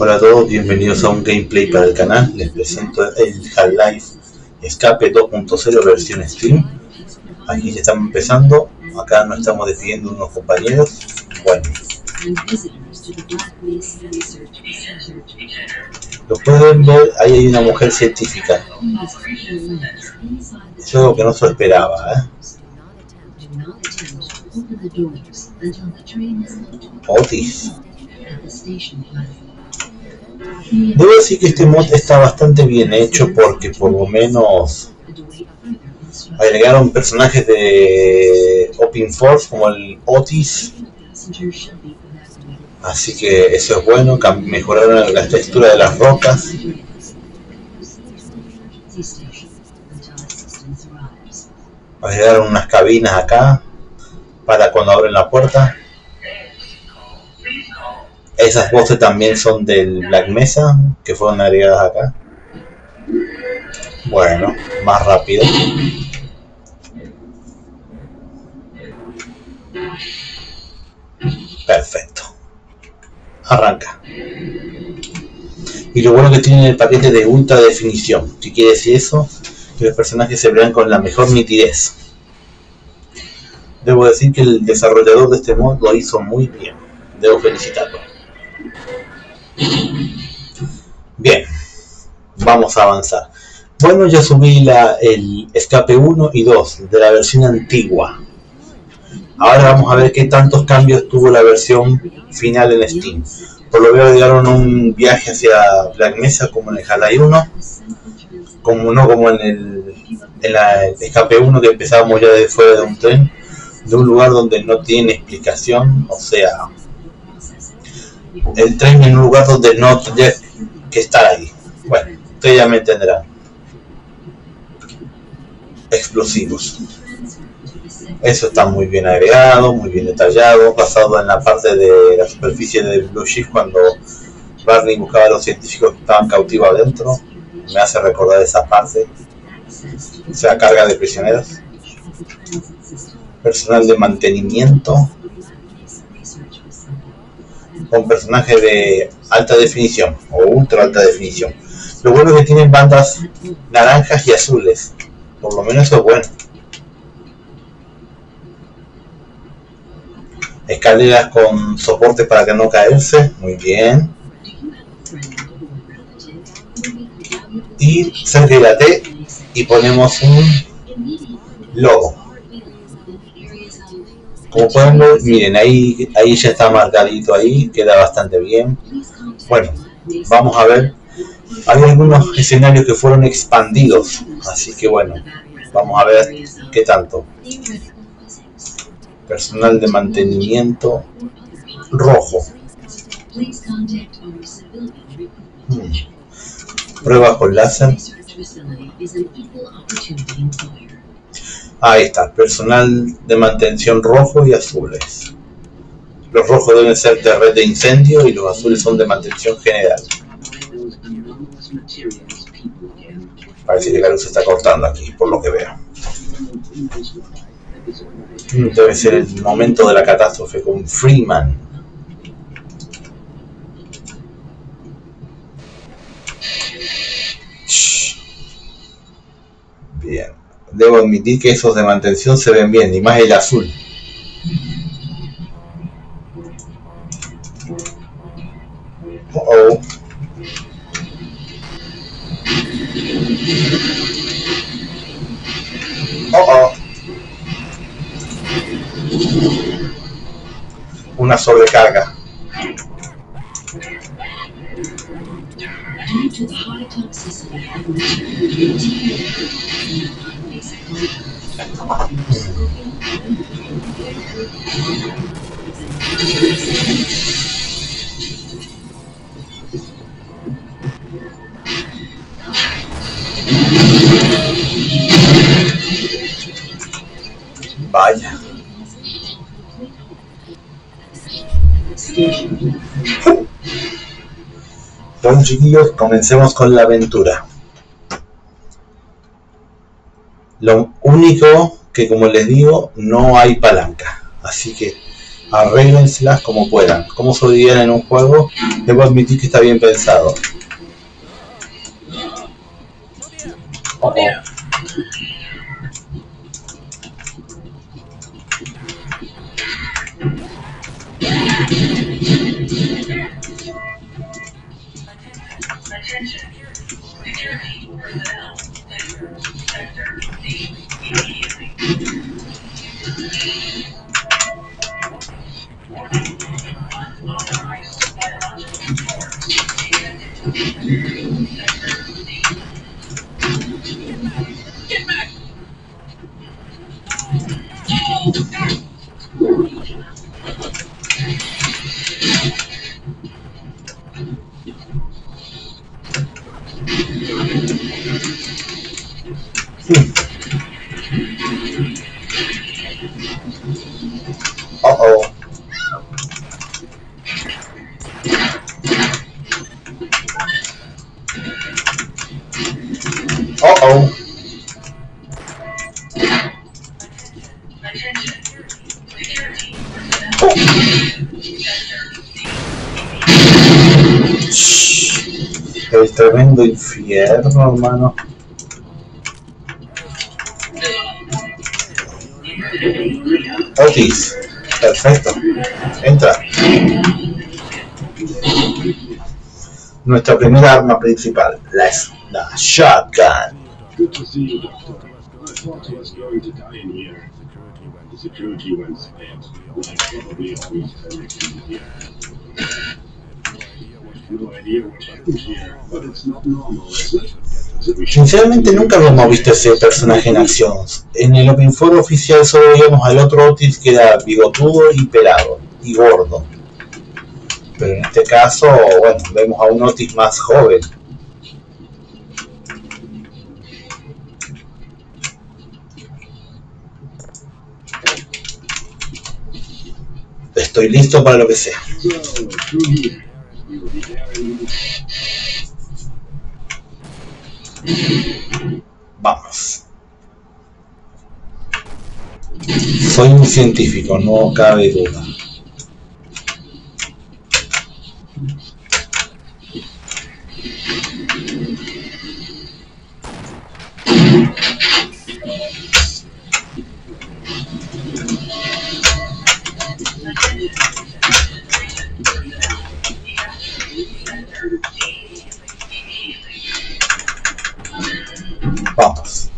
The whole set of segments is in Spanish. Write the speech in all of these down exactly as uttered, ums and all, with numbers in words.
Hola a todos, bienvenidos a un gameplay para el canal. Les presento el Half-Life Escape dos punto cero versión Steam. Aquí ya estamos empezando, acá nos estamos despidiendo unos compañeros. Bueno, lo pueden ver, ahí hay una mujer científica. Eso es lo que no se esperaba, ¿eh? Otis. Debo decir que este mod está bastante bien hecho porque por lo menos agregaron personajes de Open Force como el Otis, así que eso es bueno. Mejoraron la textura de las rocas. Agregaron unas cabinas acá para cuando abren la puerta. Esas voces también son del Black Mesa, que fueron agregadas acá. Bueno, más rápido. Perfecto. Arranca. Y lo bueno que tiene el paquete de ultra definición. ¿Qué quiere decir eso? Que los personajes se vean con la mejor nitidez. Debo decir que el desarrollador de este mod lo hizo muy bien. Debo felicitarlo. Bien, vamos a avanzar. Bueno, ya subí la, el escape uno y dos de la versión antigua. Ahora vamos a ver qué tantos cambios tuvo la versión final en Steam. Por lo que agregaron un viaje hacia Black Mesa como en el Half-Life uno, como no como en el, en la, el escape uno, que empezábamos ya desde fuera de un tren, de un lugar donde no tiene explicación, o sea, el tren en un lugar donde no tendría que estar ahí. Bueno, ustedes ya me entenderán. Explosivos. Eso está muy bien agregado, muy bien detallado, basado en la parte de la superficie de Blue Shift cuando Barney buscaba a los científicos que estaban cautivos adentro. Me hace recordar esa parte. O sea, carga de prisioneros. Personal de mantenimiento. Con personajes de alta definición o ultra alta definición. Lo bueno es que tienen bandas naranjas y azules, por lo menos eso es bueno. Escaleras con soporte para que no caerse, muy bien. Y cerca de la T y ponemos un logo. Como pueden ver, miren, ahí, ahí ya está marcadito ahí, queda bastante bien. Bueno, vamos a ver. Hay algunos escenarios que fueron expandidos, así que bueno, vamos a ver qué tanto. Personal de mantenimiento rojo. Hmm. Pruebas con láser. Ahí está, personal de mantención rojo y azules. Los rojos deben ser de red de incendio y los azules son de mantención general. Parece que la luz se está cortando aquí, por lo que veo. Debe ser el momento de la catástrofe con Freeman. Bien. Debo admitir que esos de mantención se ven bien, y más el azul. Uh-oh. Uh-oh. Una sobrecarga. Vaya. Bueno, chiquillos, comencemos con la aventura. Lo único que, como les digo, no hay palanca, así que arréglenselas como puedan. Como sobreviven en un juego, debo admitir que está bien pensado. Oh, oh. Tremendo infierno, hermano. Otis, perfecto. Entra. Nuestra primera arma principal, la, es la shotgun. Sinceramente nunca hemos visto ese personaje en acción. En el Open Force oficial solo veíamos al otro Otis, que era bigotudo y pelado y gordo. Pero en este caso, bueno, vemos a un Otis más joven. Estoy listo para lo que sea. Vamos. Soy un científico, no cabe duda. Vamos.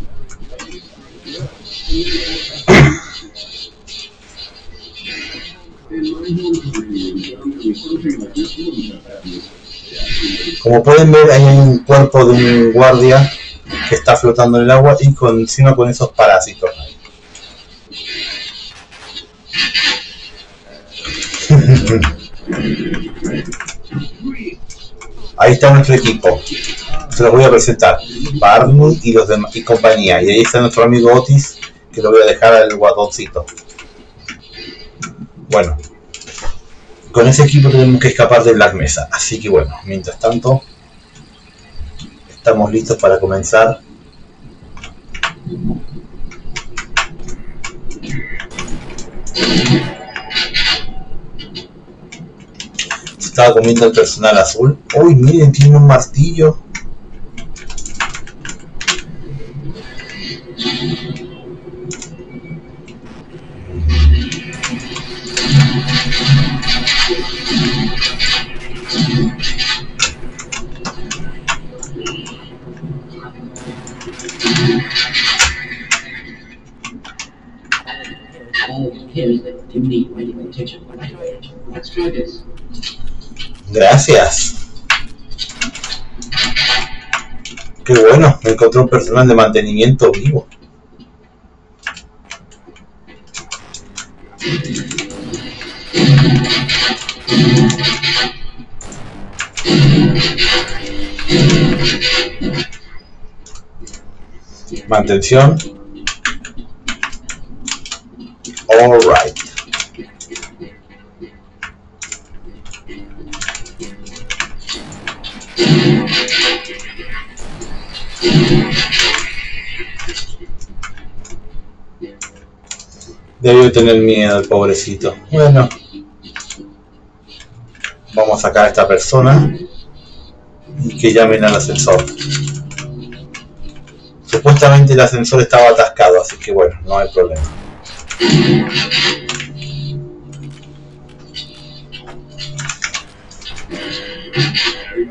Como pueden ver, hay un cuerpo de un guardia que está flotando en el agua y con, encima con esos parásitos. Ahí está nuestro equipo. Se los voy a presentar, Barney y los demás y compañía. Y ahí está nuestro amigo Otis, que lo voy a dejar al guadoncito. Bueno, con ese equipo tenemos que escapar de Black Mesa. Así que bueno, mientras tanto, estamos listos para comenzar. Se estaba comiendo el personal azul. Uy, miren, tiene un martillo. Gracias. Qué bueno, me encontré un personal de mantenimiento vivo. Mantención. All right. Debió tener miedo el pobrecito. Bueno. vamos a sacar a esta persona y que llamen al ascensor. Supuestamente el ascensor estaba atascado, así que bueno, no hay problema.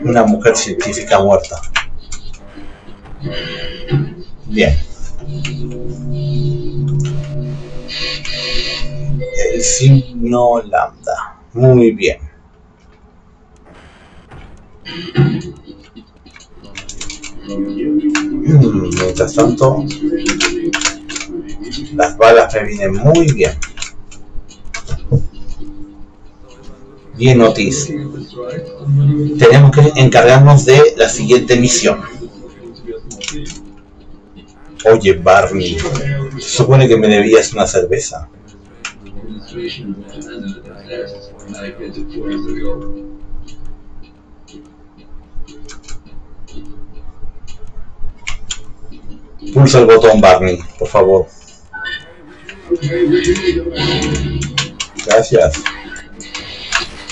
Una mujer científica muerta. Bien. El signo lambda. Muy bien. Mm, mientras tanto, las balas me vienen muy bien. Bien, Otis. Tenemos que encargarnos de la siguiente misión. Oye, Barney, se supone que me debías una cerveza. Pulsa el botón, Barney, por favor. Gracias.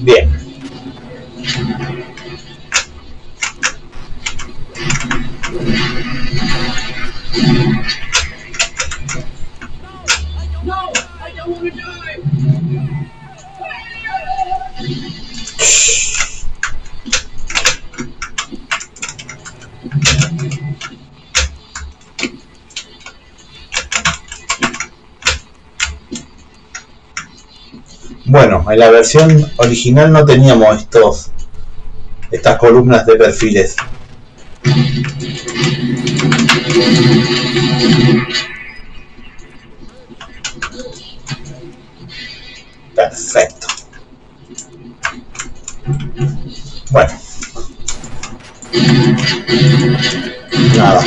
Bien. Bueno, en la versión original no teníamos estos estas columnas de perfiles. Perfecto. Bueno. Nada.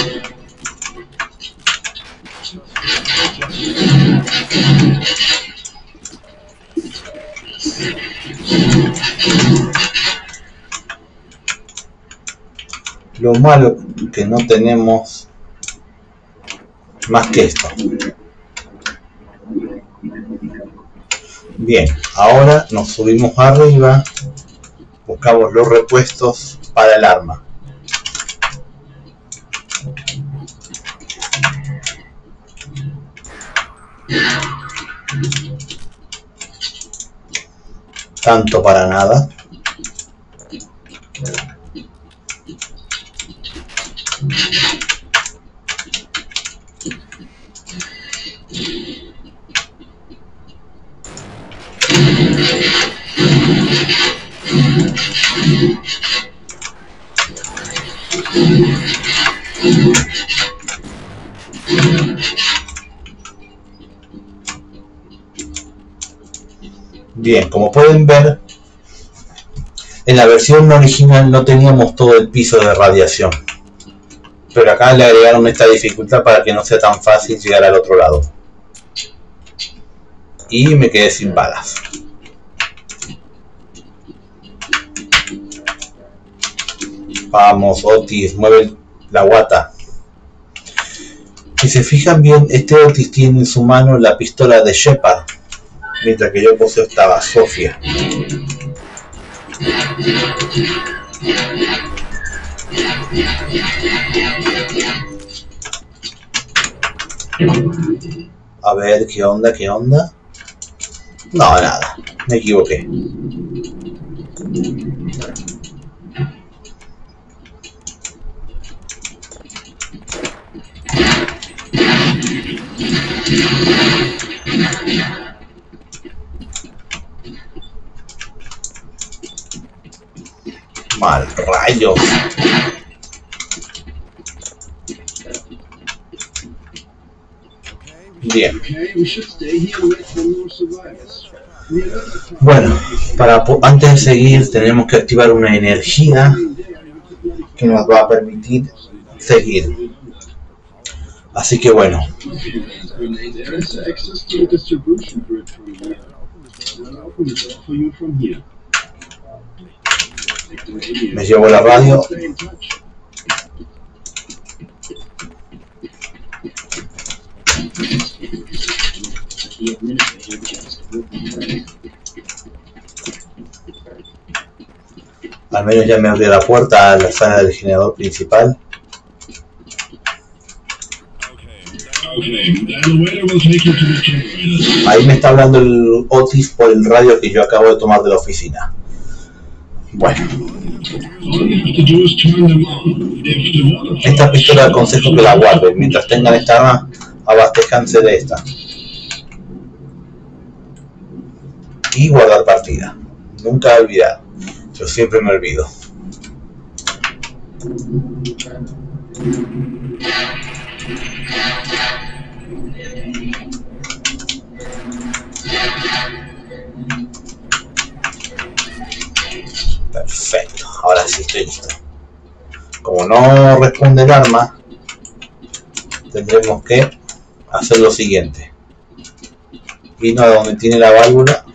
Lo malo que no tenemos más que esto. Bien, ahora nos subimos arriba, buscamos los repuestos para el arma. Tanto para nada. Bien, como pueden ver, en la versión original no teníamos todo el piso de radiación, pero acá le agregaron esta dificultad para que no sea tan fácil llegar al otro lado. Y me quedé sin balas. Vamos, Otis, mueve la guata. Si se fijan bien, este Otis tiene en su mano la pistola de Shepard, mientras que yo poseo esta bazofia. A ver, ¿qué onda? ¿Qué onda? No, nada, me equivoqué. Mal rayos. Bien. Bueno, para antes de seguir tenemos que activar una energía que nos va a permitir seguir. Así que bueno. Me llevo la radio. Al menos ya me abrió la puerta a la sala del generador principal. Ahí me está hablando el Otis por el radio que yo acabo de tomar de la oficina. Bueno. Esta pistola aconsejo que la guarden. Mientras tengan esta arma, abastezcanse de esta. Y guardar partida. Nunca olvidar. Yo siempre me olvido. Perfecto, ahora sí estoy listo. Como no responde el arma, tendremos que hacer lo siguiente: vino a donde tiene la válvula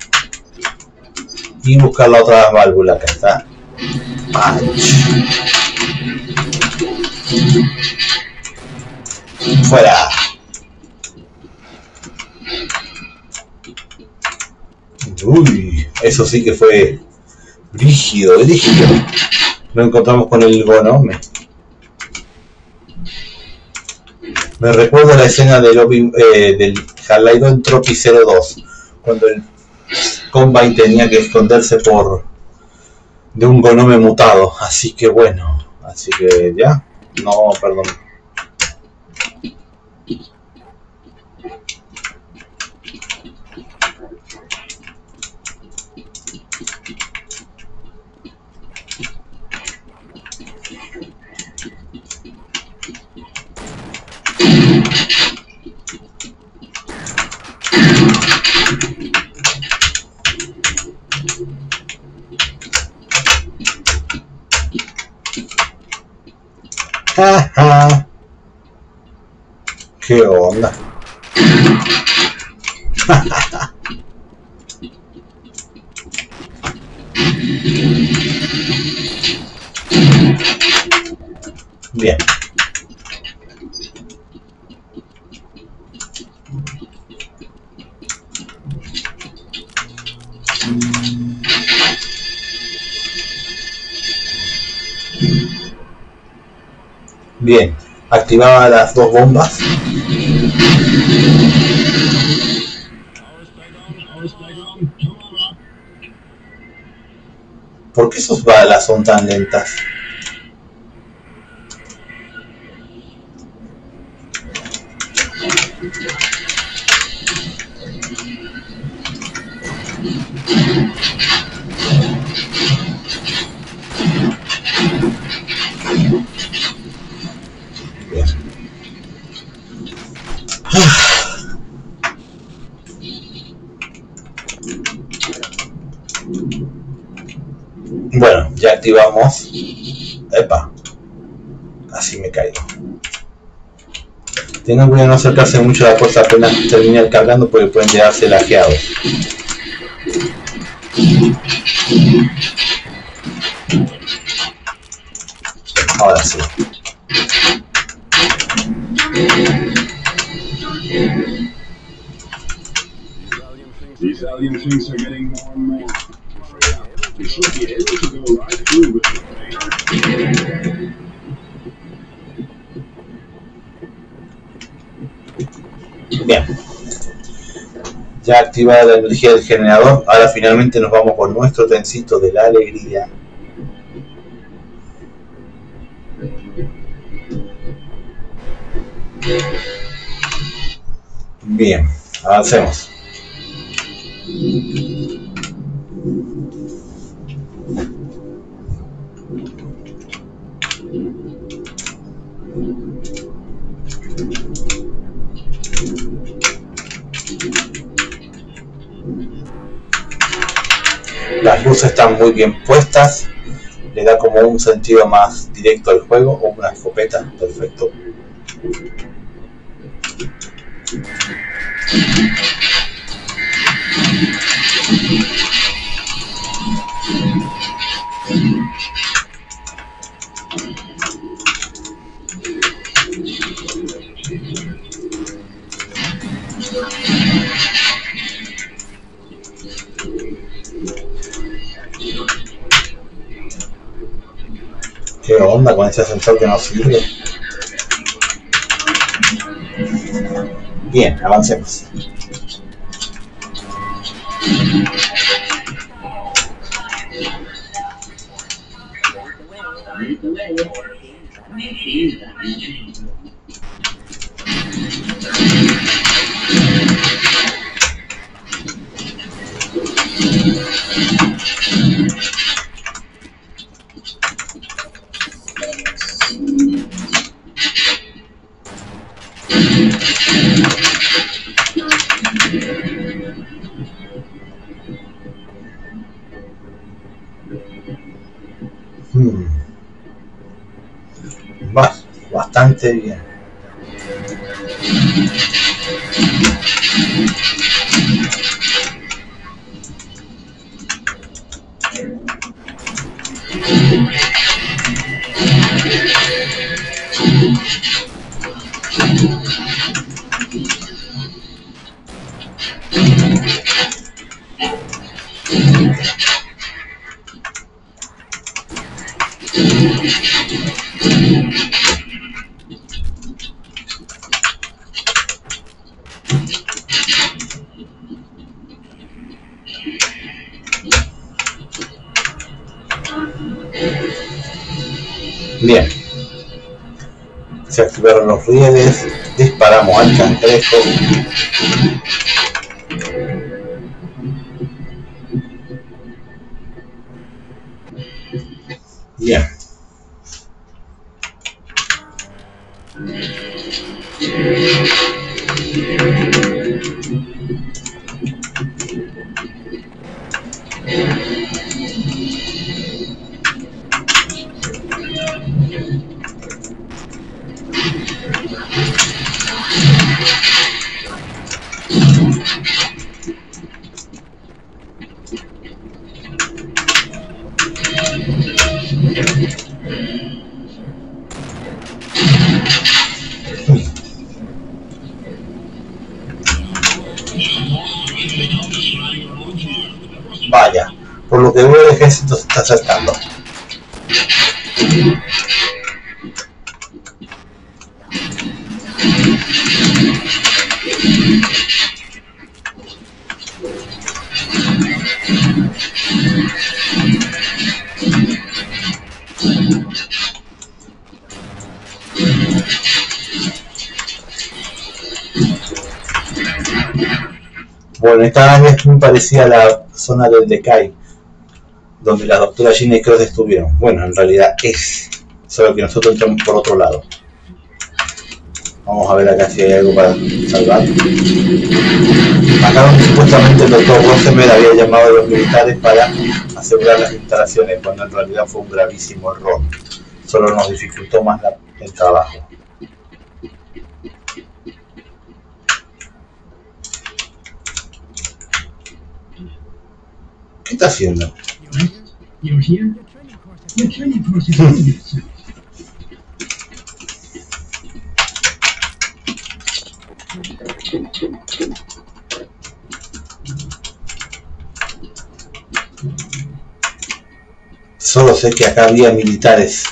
y buscar la otra válvula que está. Fuera. Uy, eso sí que fue rígido, rígido. Nos encontramos con el Gonome. Me recuerda la escena del, eh, del Halidon Tropi cero dos, cuando el Combine tenía que esconderse por de un Gonome mutado. Así que bueno, así que ya. No, perdón. Ajá. ¿Qué onda? Bien. Bien, activaba las dos bombas. ¿Por qué sus balas son tan lentas? Bueno, ya activamos. Epa, así me caigo. Tengan cuidado de no acercarse mucho a la fuerza apenas terminar cargando, porque pueden quedarse lajeados. Ahora sí. These alien things are getting more and more. We should be able to go right through with the plane. Bien. Ya activada la energía del generador, ahora finalmente nos vamos con nuestro trencito de la alegría. Bien, avancemos. luces están muy bien puestas, le da como un sentido más directo al juego, o una escopeta, perfecto. ¿Qué onda con ese ascensor que no sirve? Bien, avancemos. Bastante bien. Bien, se activaron los rieles, disparamos al cangrejo. Bien. Vaya, por lo que veo el ejército se está acercando. Bueno, esta área es muy parecida a la zona del Decay, donde la doctora Gina Cross estuvieron. Bueno, en realidad es, solo que nosotros entramos por otro lado. Vamos a ver acá si hay algo para salvar. Acá donde supuestamente el doctor Wessemer había llamado a los militares para asegurar las instalaciones, cuando en realidad fue un gravísimo error. Solo nos dificultó más la, el trabajo. ¿Qué está haciendo? Solo sé que acá había militares.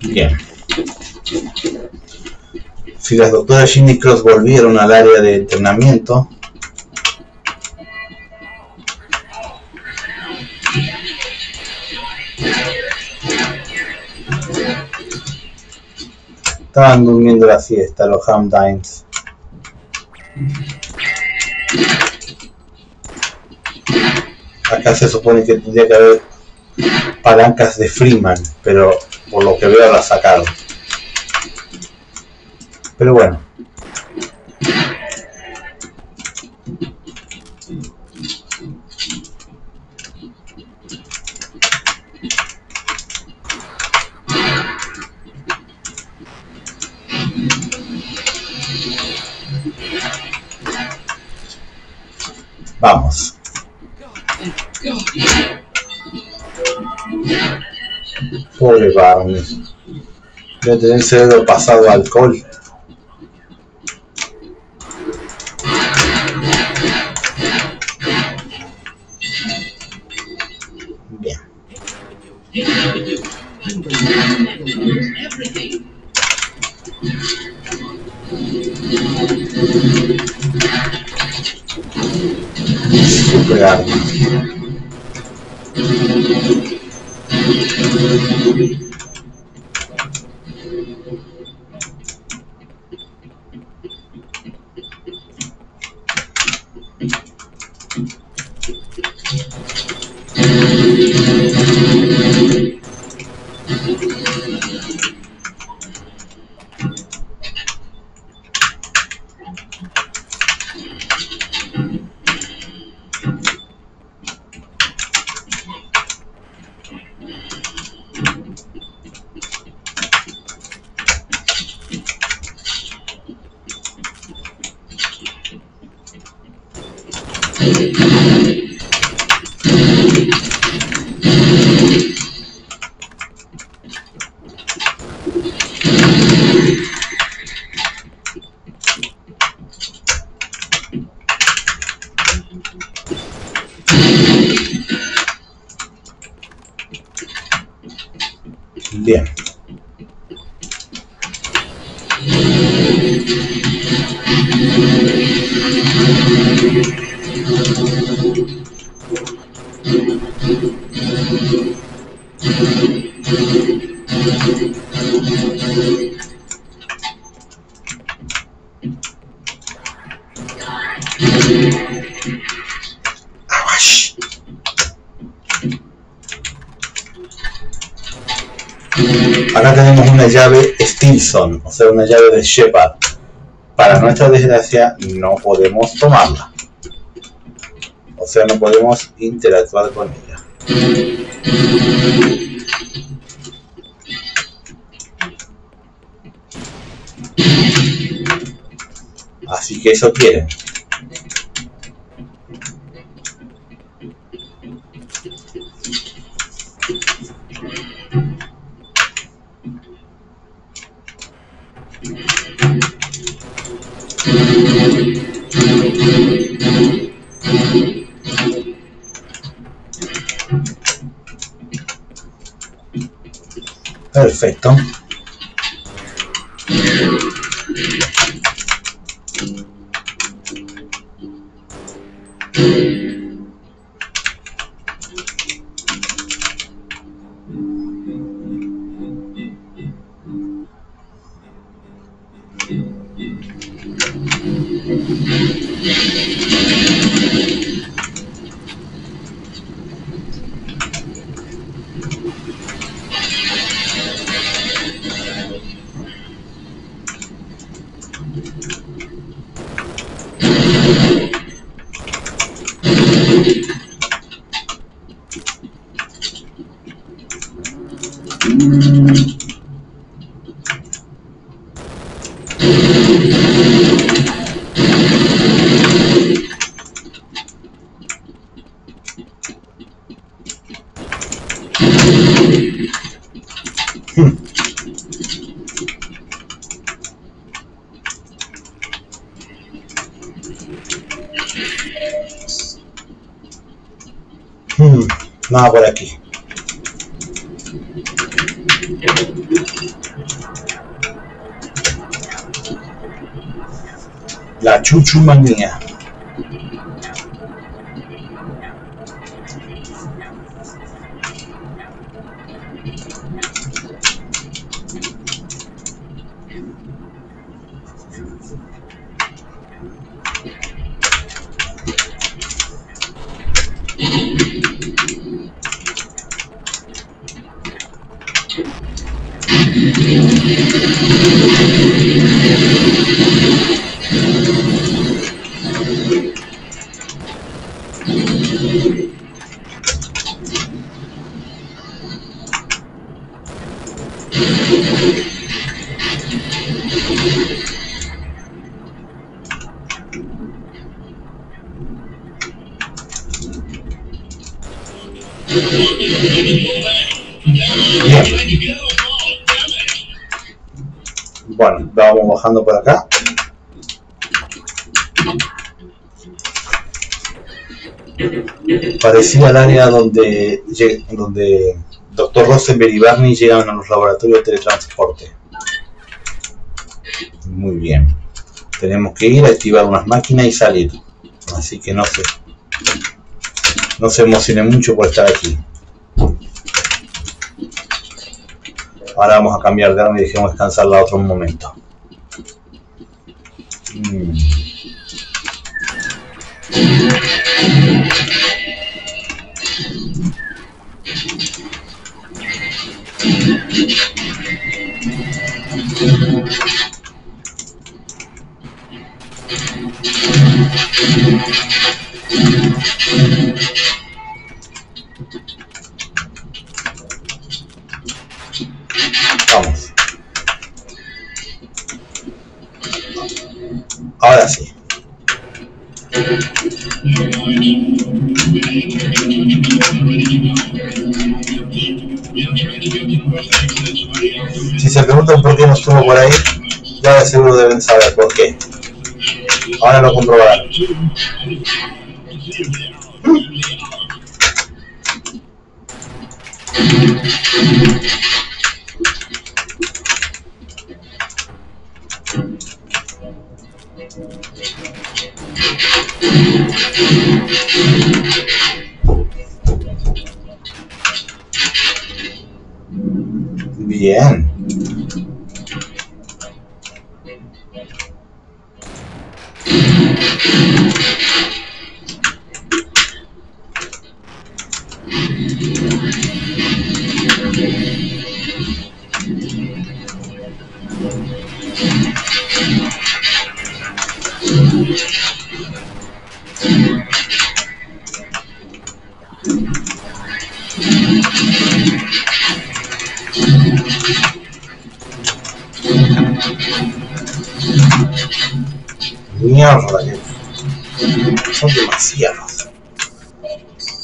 Bien. Si las doctoras Gina Cross volvieron al área de entrenamiento, estaban durmiendo la siesta los Hamdines. acá se supone que tendría que haber palancas de Freeman, pero por lo que veo las sacaron. Pero bueno. Vamos. Pobre Barney. Debe tener el cerebro pasado a alcohol. Bien. Super arma. Bien. Acá tenemos una llave Stinson, o sea, una llave de Shepard. Para nuestra desgracia no podemos tomarla. O sea, no podemos interactuar con ella. Así que eso quieren. Perfecto. Nada por aquí. La chuchumanía. Bueno, vamos bajando por acá. Parecía el área donde, donde doctor Rosenberg y Barney llegaban a los laboratorios de teletransporte. Muy bien. Tenemos que ir a activar unas máquinas y salir. Así que no se, no se emocionen mucho por estar aquí. Ahora vamos a cambiar de arma y dejemos descansarla otro momento. Mm. Vamos. Ahora sí. Si se preguntan por qué no estuvo por ahí, ya de seguro deben saber por qué. Ahora lo comprobarán. Bien.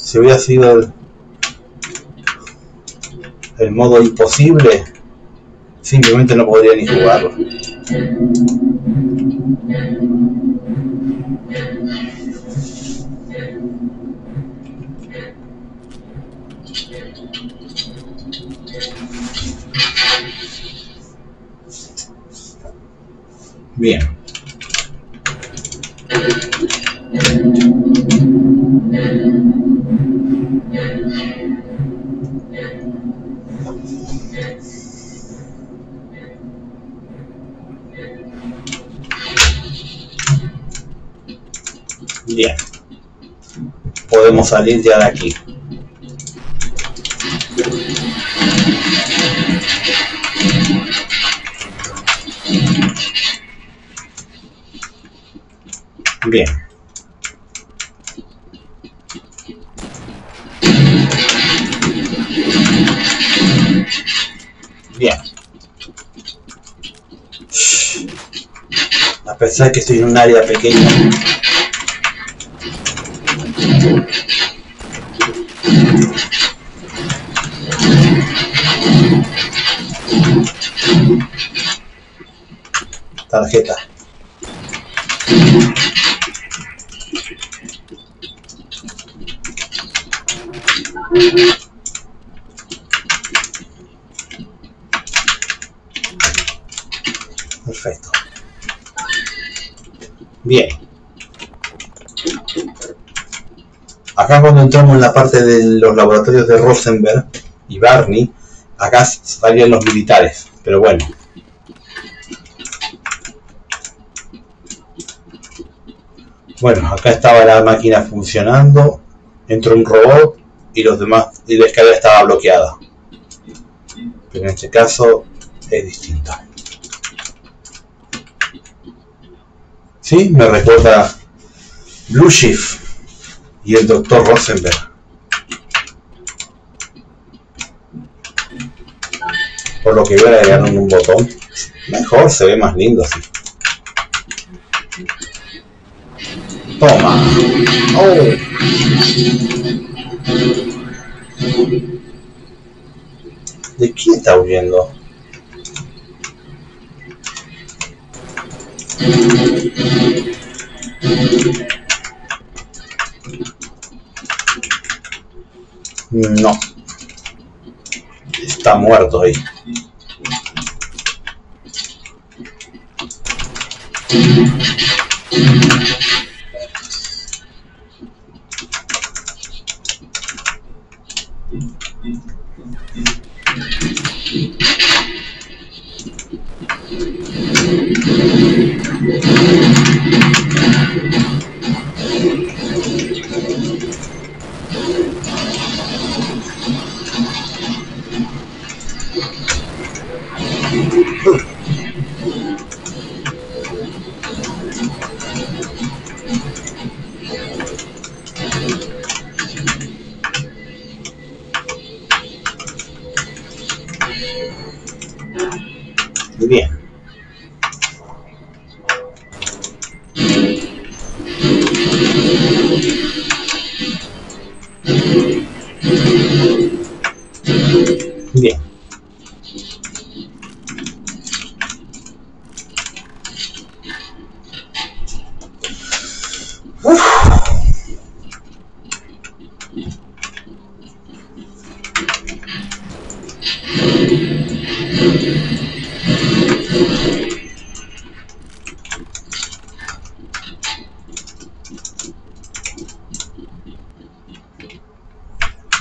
Si hubiera sido el, el modo imposible, simplemente no podría ni jugarlo. Bien. Bien, podemos salir ya de aquí. Bien. Bien. A pesar de que estoy en un área pequeña. Tarjeta. Perfecto. Bien. Acá cuando entramos en la parte de los laboratorios de Rosenberg y Barney, acá salían los militares, pero bueno. Bueno, acá estaba la máquina funcionando, entró un robot y los demás y la escalera estaba bloqueada, pero en este caso es distinto. Sí, me recuerda Blue Shift y el doctor Rosenberg, por lo que voy a agregar un botón. Mejor, se ve más lindo así. Toma. Oh. ¿De quién está huyendo? No. Está muerto ahí.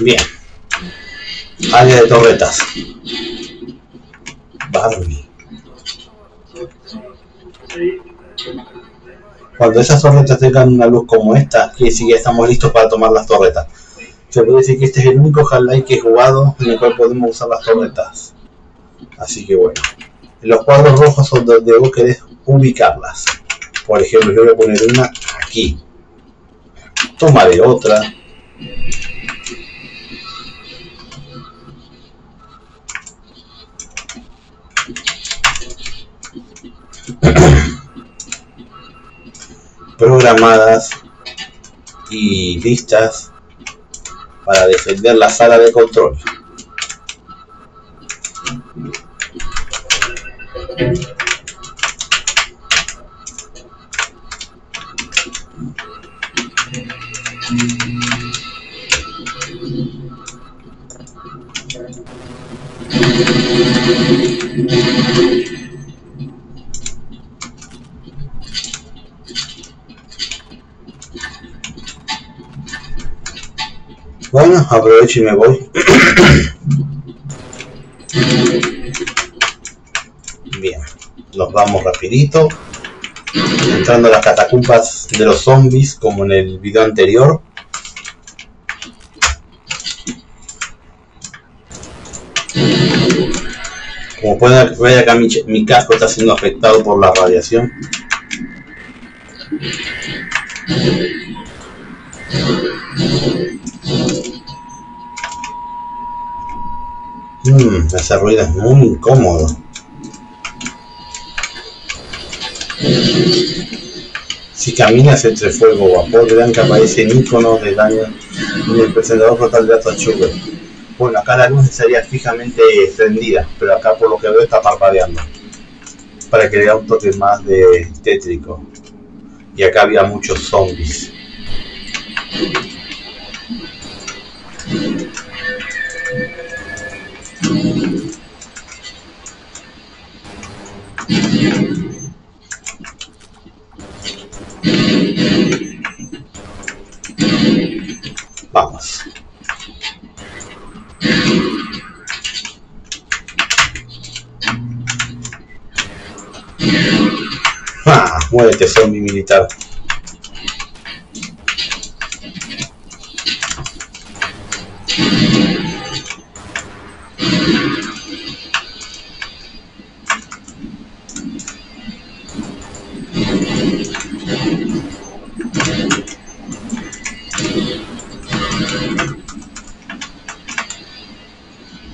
Bien. Área de torretas. Barney. Cuando esas torretas tengan una luz como esta, quiere decir que estamos listos para tomar las torretas. Se puede decir que este es el único Half-Life que he jugado en el cual podemos usar las torretas. Así que bueno. Los cuadros rojos son donde vos querés ubicarlas. Por ejemplo, yo voy a poner una aquí. Tomaré otra. Programadas y listas para defender la sala de control. Bueno, aprovecho y me voy. Bien, nos vamos rapidito. Entrando a las catacumbas de los zombies, como en el video anterior. Como pueden ver acá, mi, mi casco está siendo afectado por la radiación. Mmm, ese ruido es muy incómodo. Si caminas entre fuego o vapor blanca aparecen iconos de daño en el presentador frontal de datos Sugar. Bueno, acá la luz estaría fijamente prendida, pero acá por lo que veo está parpadeando, para que le dé un toque más de tétrico. Y acá había muchos zombies. Vamos. Ah, muérete, zombie militar.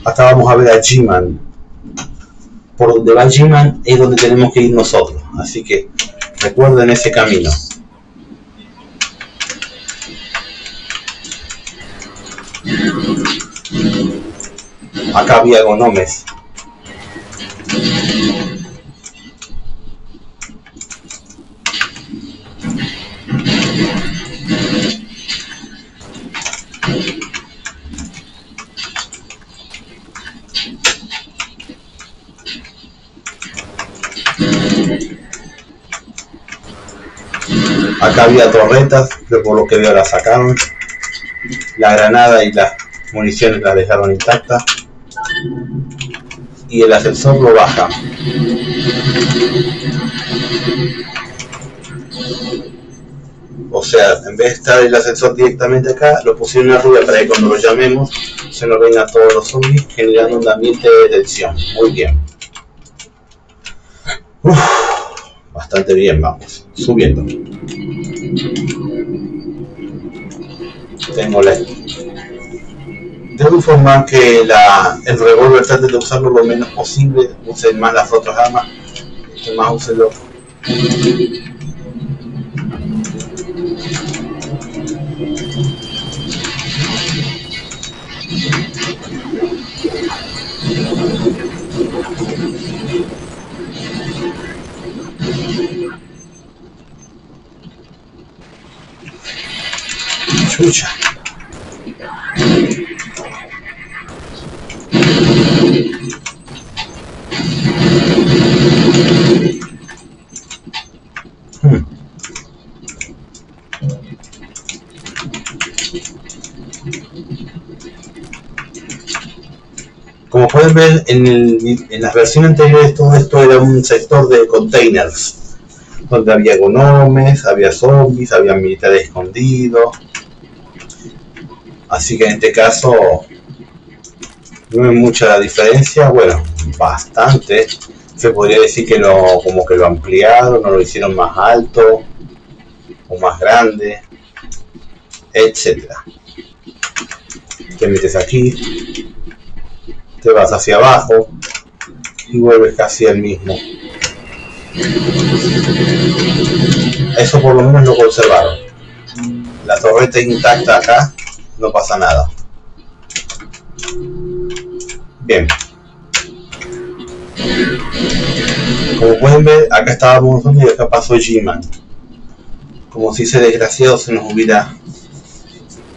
Acá vamos a ver a G-Man. Por donde va G-Man es donde tenemos que ir nosotros. Así que recuerden ese camino. Acá había gonomes. Acá había torretas, pero por lo que veo las sacaron. La granada y las municiones las dejaron intactas. Y el ascensor lo baja. O sea, en vez de estar el ascensor directamente acá, lo pusieron en una rueda para que cuando lo llamemos se nos vengan todos los zombies, generando un ambiente de tensión. Muy bien. Uf, bastante bien, vamos. Subiendo. Tengo la... Debo informar que la, el revólver trate de usarlo lo menos posible, usen más las otras armas, que más úsenlo. Chucha. Hmm. Como pueden ver en, el, en las versiones anteriores, todo esto era un sector de containers donde había gonomes, había zombies, había militares escondidos. Así que en este caso no hay mucha diferencia, bueno, bastante. Se podría decir que lo, como que lo ampliaron, no lo hicieron más alto o más grande, etcétera. Te metes aquí, te vas hacia abajo y vuelves casi al mismo. Eso por lo menos lo conservaron. La torreta intacta acá, no pasa nada. Bien. Como pueden ver, acá estábamos nosotros y acá pasó G-Man. Como si ese desgraciado se nos hubiera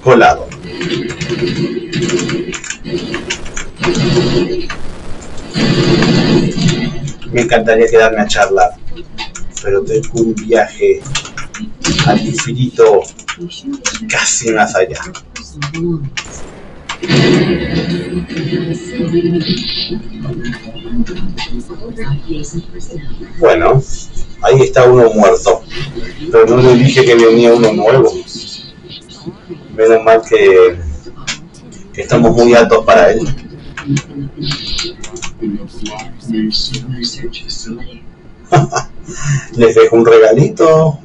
colado. Me encantaría quedarme a charlar, pero tengo un viaje al infinito, casi más allá. Bueno, ahí está uno muerto, pero no le dije que venía uno nuevo. Menos mal que, que estamos muy altos para él. Les dejo un regalito.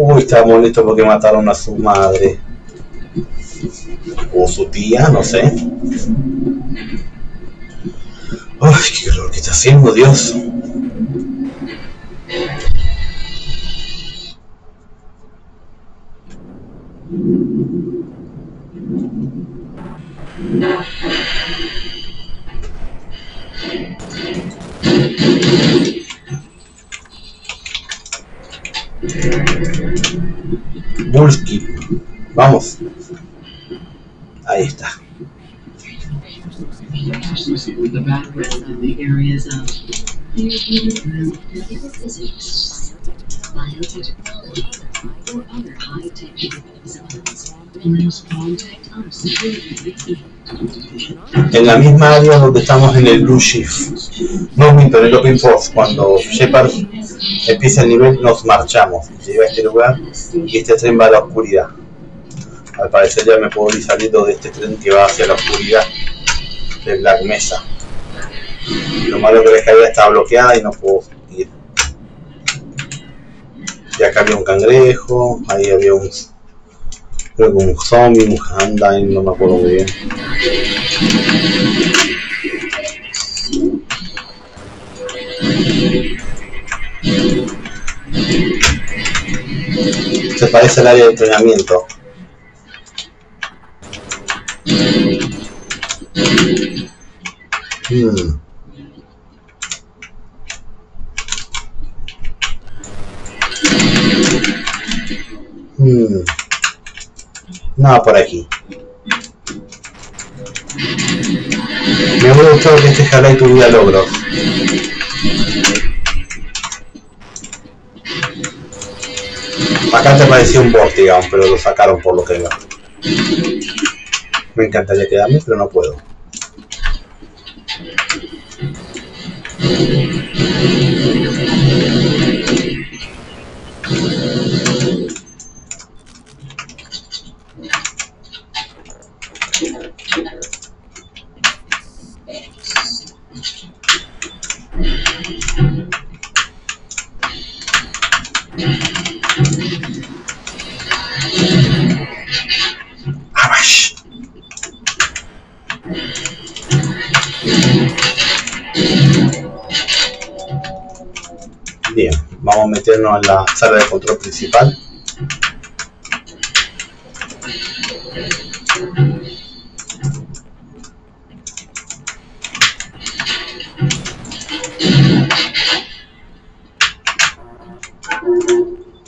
Uy, está molesto porque mataron a su madre. O su tía, no sé. Uy, qué calor que está haciendo, Dios. Bulky, vamos. Ahí está. En la misma área donde estamos en el Blue Shift, no minto, en el Open Force, cuando Shepard empieza el nivel nos marchamos, llega a este lugar y este tren va a la oscuridad. Al parecer ya me puedo ir saliendo de este tren que va hacia la oscuridad de Black Mesa. Lo malo que la escalera está bloqueada y no puedo ir. Y acá había un cangrejo, ahí había un... creo que un zombie, un handine, no me acuerdo muy bien. Se parece al área de entrenamiento. Hmm. Hmm. Nada por aquí. Me hubiera gustado que este highlight tuviera logros. Acá te parecía un boss, digamos, pero lo sacaron por lo que veo. Me encantaría quedarme, pero no puedo. Bien, vamos a meternos en la sala de control principal.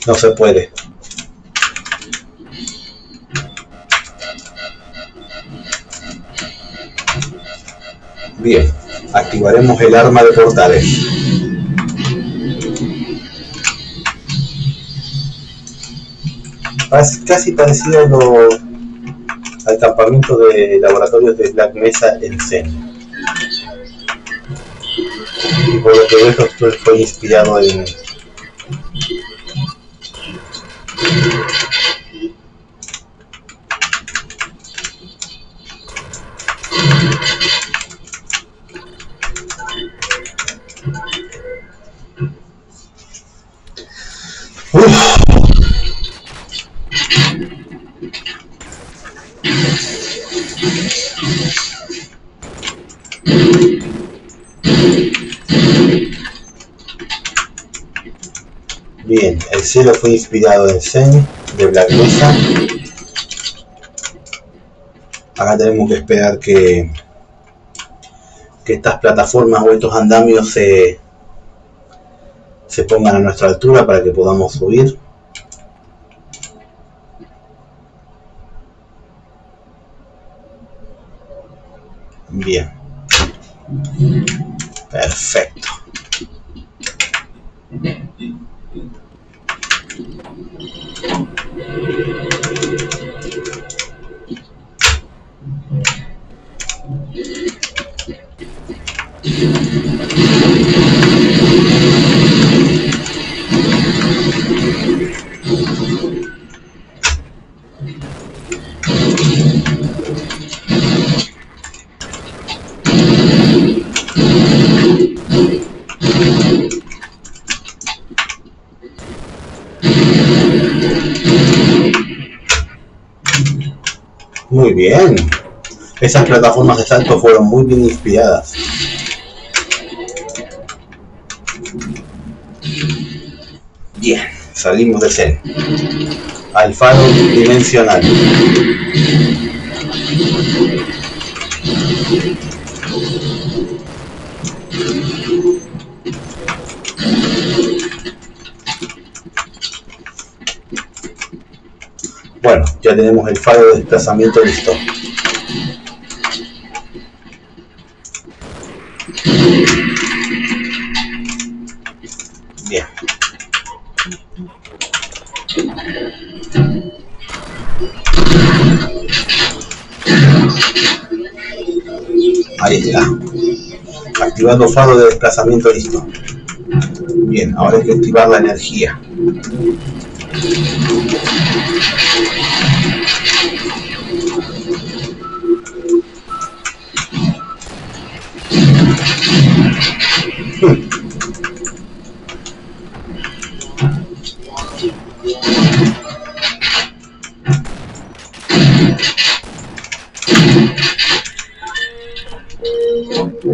No se puede. Bien, activaremos el arma de portales. Casi parecido a lo, al campamento de laboratorios de Black Mesa en Zen. Y por lo que veo, esto fue inspirado en... Uf. Bien, el cielo fue inspirado en Zen, de Black Mesa. Acá tenemos que esperar que, que estas plataformas o estos andamios se, se pongan a nuestra altura para que podamos subir. Bien. Perfecto. Muy bien, esas plataformas de salto fueron muy bien inspiradas. Bien, salimos de Zen al faro dimensional. Bueno, ya tenemos el faro de desplazamiento listo. Bien. Ahí está. Activando faro de desplazamiento listo. Bien, ahora hay que activar la energía. Hmm.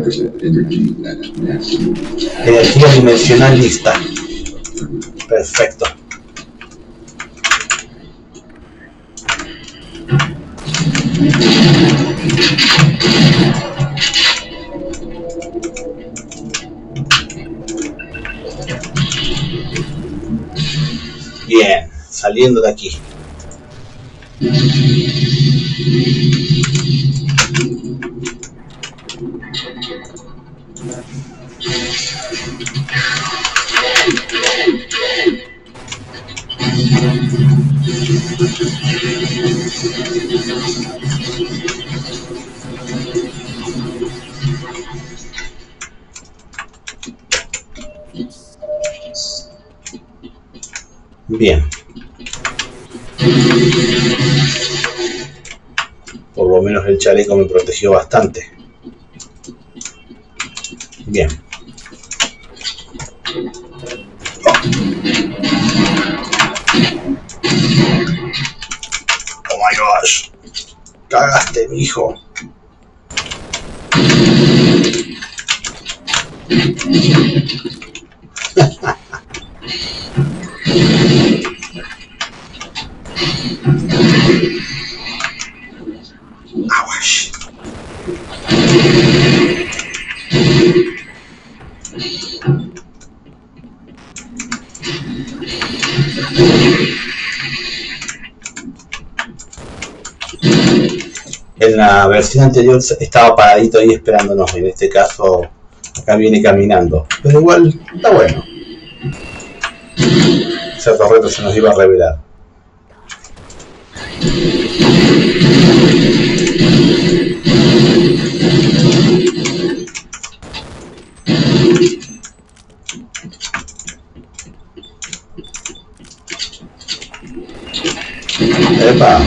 Energía dimensional lista. Perfecto. Bien, saliendo de aquí. Bien. Por lo menos el chaleco me protegió bastante. Bien. Oh my gosh. Cagaste, mijo. Aguas. En la versión anterior estaba paradito ahí esperándonos, en este caso acá viene caminando, pero igual está bueno. Cierto reto se nos iba a revelar. Epa.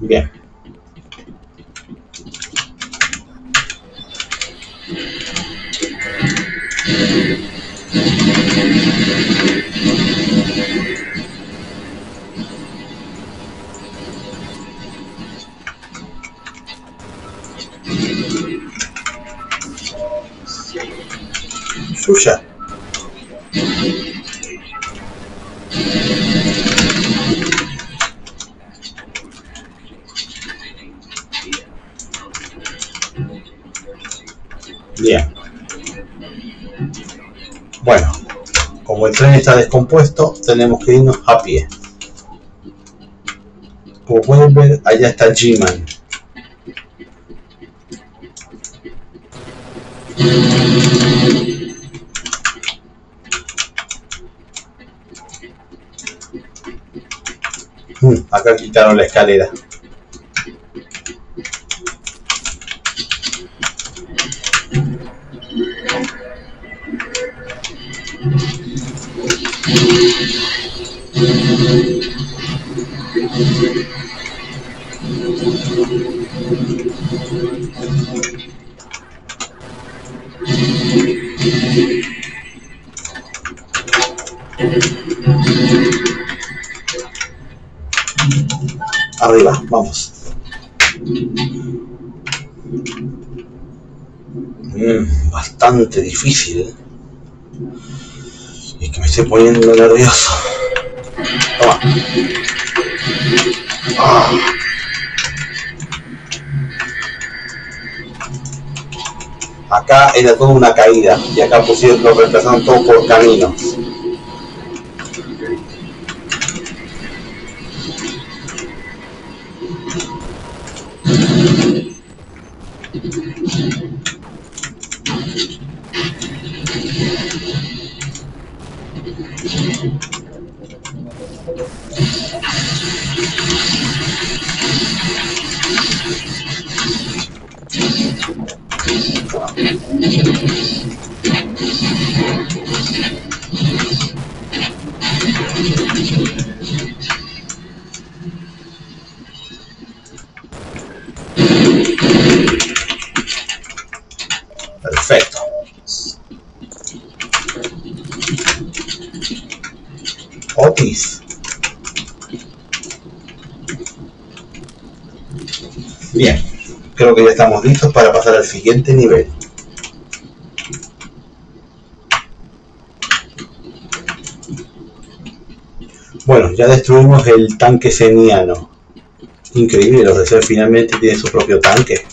Bien. Suya. Bien. Bueno, como el tren está descompuesto, tenemos que irnos a pie. Como pueden ver, allá está G-Man. Hmm, acá quitaron la escalera. Arriba, vamos. Mm, bastante difícil. Es que me estoy poniendo nervioso. Toma. Ah. Acá era toda una caída y acá pusieron, lo reemplazaron todo por caminos. Perfecto. Otis. Bien, creo que ya estamos listos para pasar al siguiente nivel. Bueno, ya destruimos el tanque zeniano. Increíble, los de Zen finalmente tienen su propio tanque.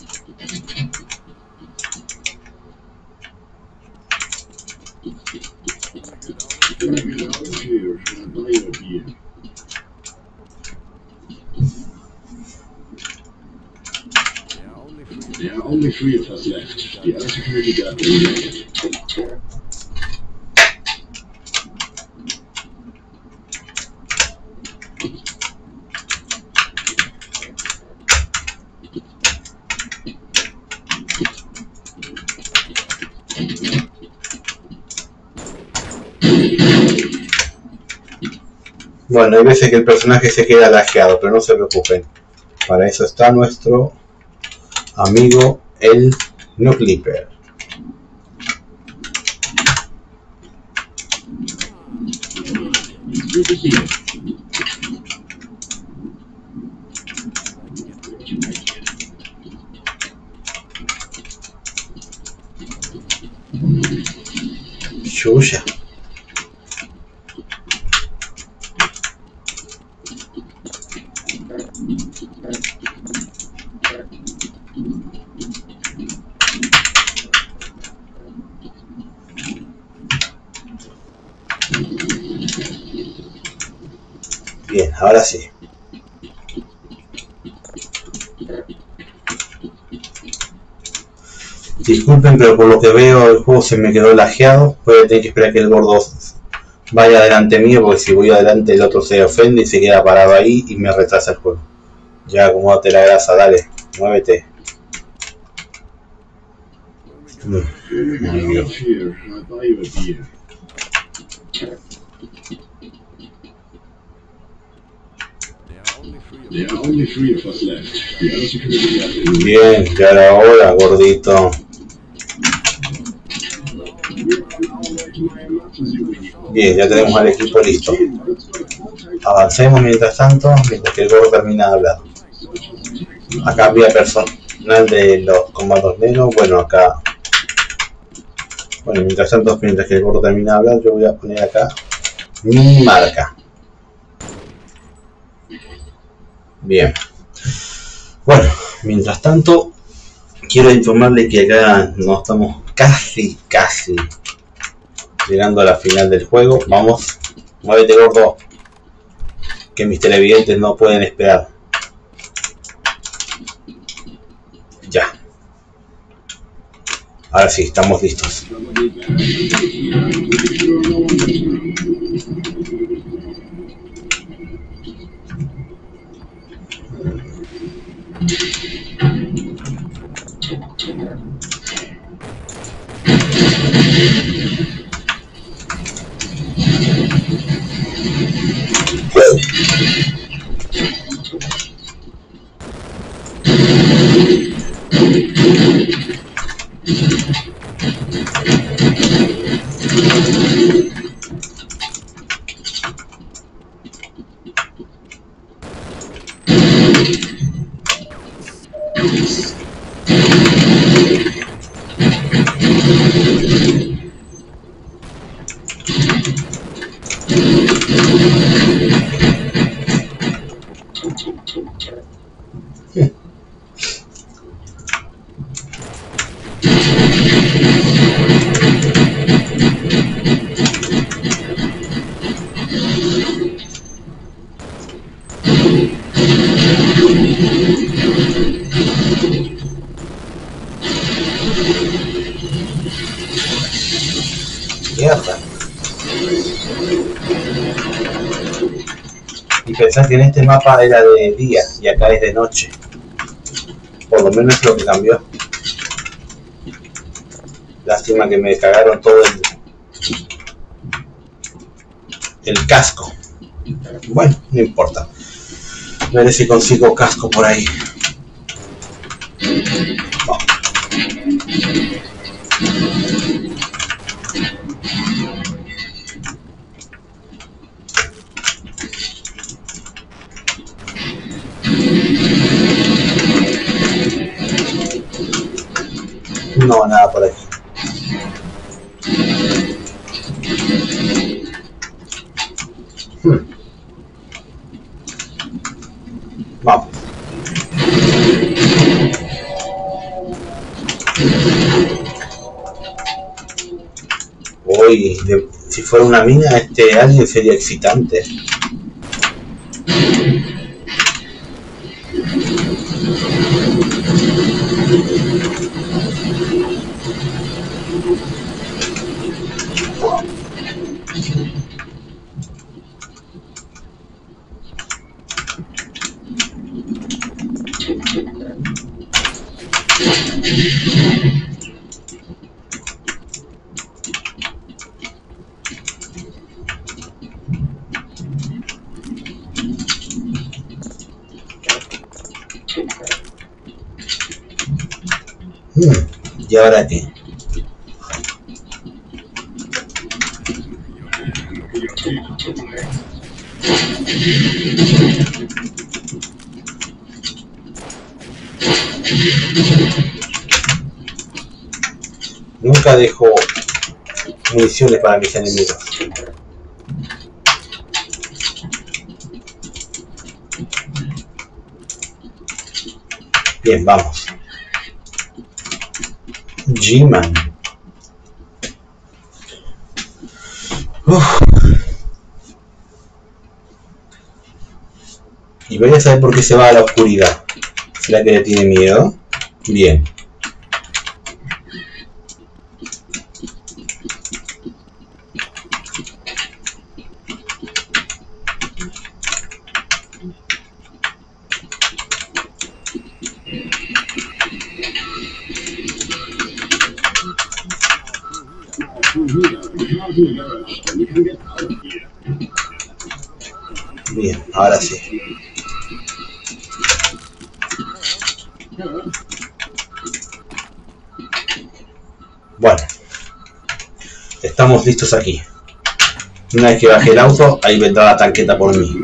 Bueno, hay veces que el personaje se queda lajeado, pero no se preocupen. Para eso está nuestro amigo el No Clipper. Chucha. Bien, ahora sí. Disculpen, pero por lo que veo el juego se me quedó lajeado. Voy a tener que esperar a que el gordo vaya adelante mío, porque si voy adelante el otro se ofende y se queda parado ahí y me retrasa el juego. Ya, acomódate la grasa, dale, muévete. Bien, ya era hora, gordito. Bien, ya tenemos al equipo listo. Avancemos mientras tanto, mientras que el gordo termina de hablar. Acá había personal de los comandos negros. Bueno, acá. Bueno, mientras tanto, mientras que el gordo termina de hablar, yo voy a poner acá mi marca. Bien, bueno, mientras tanto quiero informarle que acá nos estamos casi, casi llegando a la final del juego. Vamos, muévete gordo, que mis televidentes no pueden esperar. Ya, ahora sí, estamos listos. Que en este mapa era de día y acá es de noche, por lo menos es lo que cambió. Lástima que me cagaron todo el, el casco. Bueno, no importa, veré si consigo casco por ahí. No. No, nada por aquí. Hmm. Vamos. Uy, de, si fuera una mina, este alien sería excitante. ¿Y ahora qué? Nunca dejo municiones para mis enemigos. Bien, vamos. G-Man. Y voy a saber por qué se va a la oscuridad. ¿Será que le tiene miedo? Bien. Bien, ahora sí. Bueno, estamos listos aquí. Una vez que baje el auto, ahí vendrá la tanqueta por mí.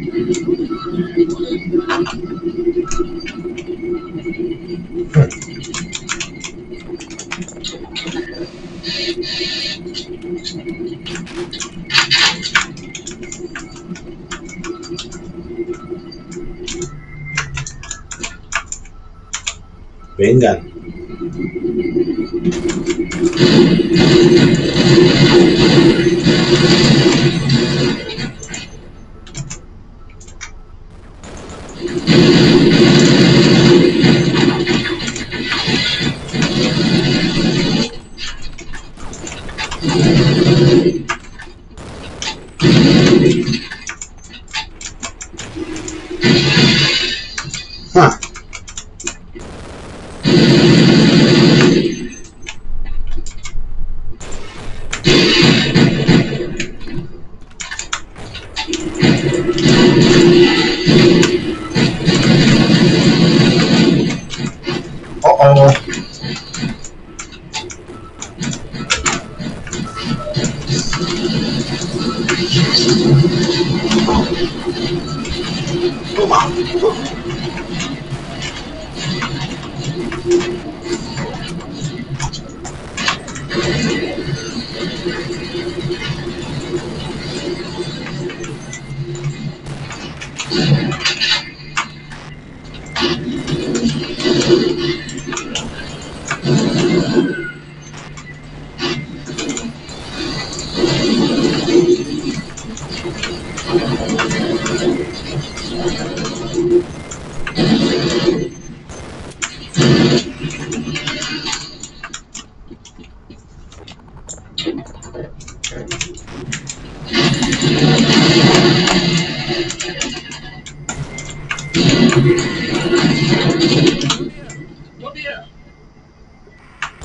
Vengan.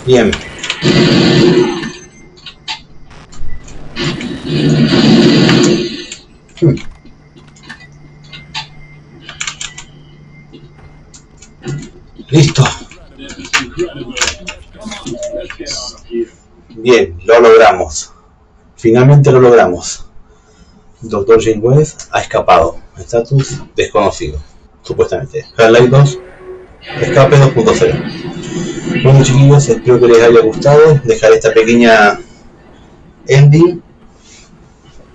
Bien. Hmm. Listo. Bien, lo logramos. Finalmente lo logramos. doctor James West ha escapado. Estatus desconocido. Supuestamente. Half-Life dos. Escape dos punto cero. Bueno, chiquillos, espero que les haya gustado. Dejaré esta pequeña ending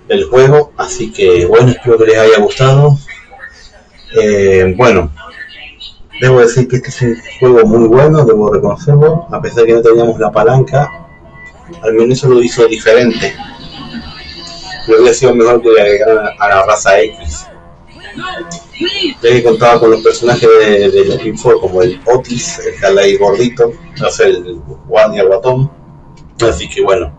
del juego, así que bueno, espero que les haya gustado. Eh, bueno, debo decir que este es un juego muy bueno, debo reconocerlo, a pesar de que no teníamos la palanca, al menos eso lo hizo diferente. Pero hubiera sido mejor que le agregaran a la raza X, ya que contaba con los personajes de, de los Info, como el Otis, el Jalai gordito, no sé, el guardia guatón. Así que bueno,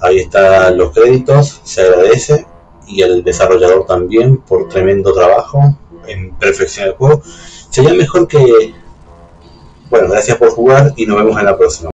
ahí están los créditos, se agradece, y al desarrollador también por tremendo trabajo en perfeccionar el juego. Sería mejor que... Bueno, gracias por jugar y nos vemos en la próxima.